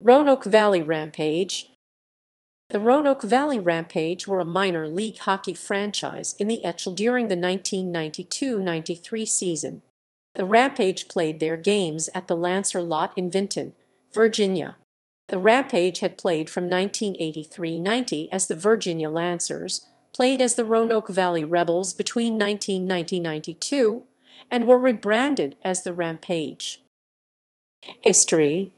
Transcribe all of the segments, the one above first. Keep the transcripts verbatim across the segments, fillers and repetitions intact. Roanoke Valley Rampage. The Roanoke Valley Rampage were a minor league hockey franchise in the E C H L during the nineteen ninety-two ninety-three season. The Rampage played their games at the LancerLot in Vinton, Virginia. The Rampage had played from nineteen eighty-three ninety as the Virginia Lancers, played as the Roanoke Valley Rebels between nineteen ninety to ninety-two, and were rebranded as the Rampage. History.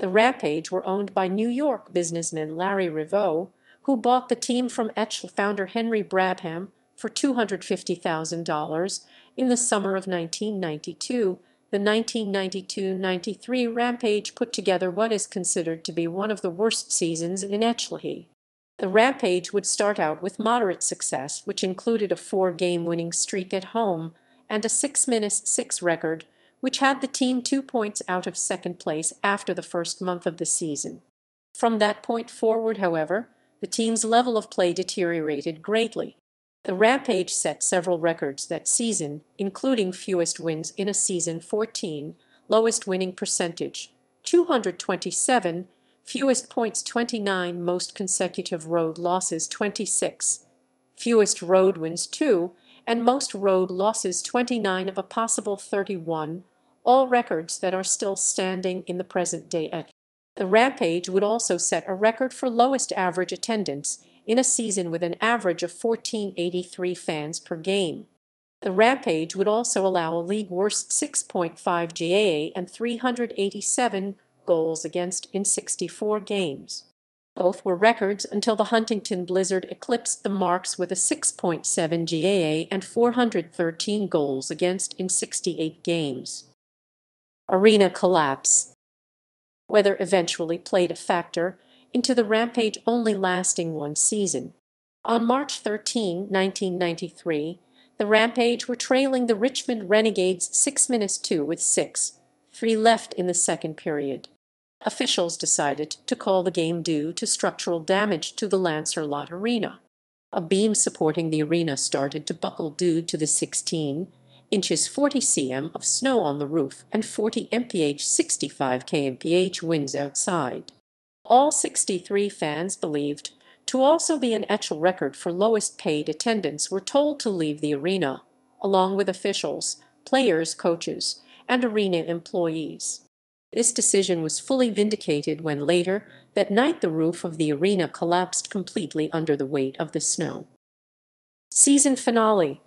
The Rampage were owned by New York businessman Larry Riveau, who bought the team from E C H L founder Henry Brabham for two hundred fifty thousand dollars in the summer of nineteen ninety-two. The nineteen ninety-two ninety-three Rampage put together what is considered to be one of the worst seasons in E C H L hockey. The Rampage would start out with moderate success, which included a four-game winning streak at home and a six minus six record, which had the team two points out of second place after the first month of the season. From that point forward, however, the team's level of play deteriorated greatly. The Rampage set several records that season, including fewest wins in a season fourteen, lowest winning percentage two hundred twenty-seven, fewest points twenty-nine, most consecutive road losses twenty-six, fewest road wins two, and most road losses twenty-nine of a possible thirty-one. All records that are still standing in the present day. The Rampage would also set a record for lowest average attendance in a season with an average of fourteen eighty-three fans per game. The Rampage would also allow a league-worst six point five G A A and three hundred eighty-seven goals against in sixty-four games. Both were records until the Huntington Blizzard eclipsed the marks with a six point seven G A A and four hundred thirteen goals against in sixty-eight games. Arena collapse. Weather eventually played a factor into the Rampage only lasting one season. On March thirteenth nineteen ninety-three, the Rampage were trailing the Richmond Renegades six minus two with six three left in the second period. Officials decided to call the game due to structural damage to the LancerLot Arena. A beam supporting the arena started to buckle due to the sixteen inches forty centimeters of snow on the roof and forty miles per hour sixty-five kilometers per hour winds outside. All sixty-three fans, believed to also be an E C H L record for lowest paid attendance, were told to leave the arena, along with officials, players, coaches, and arena employees. This decision was fully vindicated when later that night the roof of the arena collapsed completely under the weight of the snow. Season finale.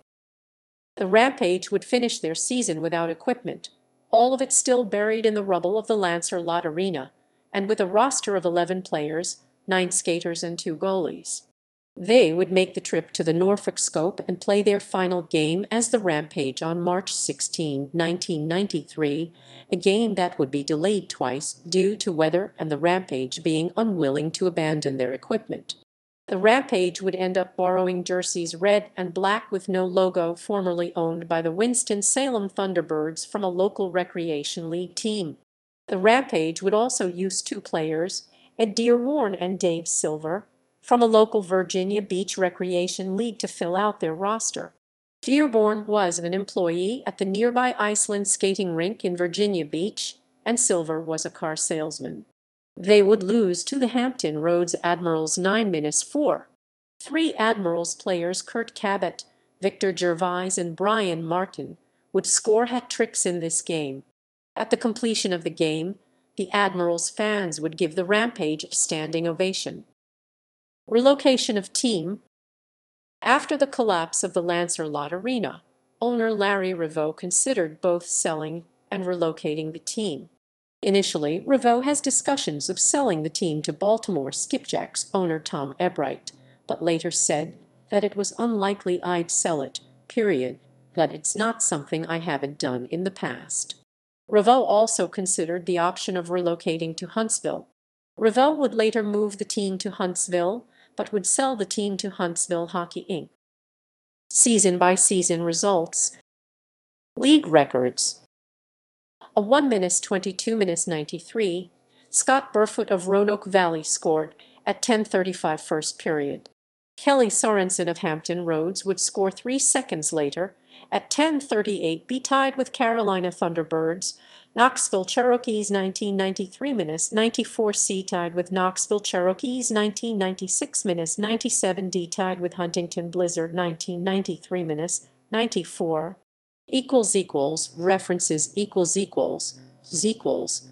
The Rampage would finish their season without equipment, all of it still buried in the rubble of the LancerLot Arena, and with a roster of eleven players, nine skaters and two goalies. They would make the trip to the Norfolk Scope and play their final game as the Rampage on March sixteenth nineteen ninety-three, a game that would be delayed twice due to weather and the Rampage being unwilling to abandon their equipment. The Rampage would end up borrowing jerseys red and black with no logo formerly owned by the Winston-Salem Thunderbirds from a local recreation league team. The Rampage would also use two players, Ed Dearborn and Dave Silver, from a local Virginia Beach Recreation League to fill out their roster. Dearborn was an employee at the nearby Iceland Skating Rink in Virginia Beach, and Silver was a car salesman. They would lose to the Hampton Roads Admirals nine minus four. Three Admirals players, Kurt Cabot, Victor Gervais, and Brian Martin, would score hat-tricks in this game. At the completion of the game, the Admirals fans would give the Rampage a standing ovation. Relocation of team. After the collapse of the LancerLot Arena, owner Larry Riveau considered both selling and relocating the team. Initially, Riveau has discussions of selling the team to Baltimore Skipjacks owner Tom Ebright, but later said that it was unlikely I'd sell it, period, that it's not something I haven't done in the past. Riveau also considered the option of relocating to Huntsville. Riveau would later move the team to Huntsville, but would sell the team to Huntsville Hockey, Incorporated. Season-by-season results. League records. A one minute twenty-two minute ninety-three, Scott Burfoot of Roanoke Valley scored at ten thirty-five first period. Kelly Sorensen of Hampton Roads would score three seconds later at ten thirty-eight, be tied with Carolina Thunderbirds, Knoxville Cherokees nineteen ninety-three minus ninety-four C tied with Knoxville Cherokees nineteen ninety-six minus ninety-seven D tied with Huntington Blizzard nineteen ninety-three minus ninety-four equals equals references equals equals equals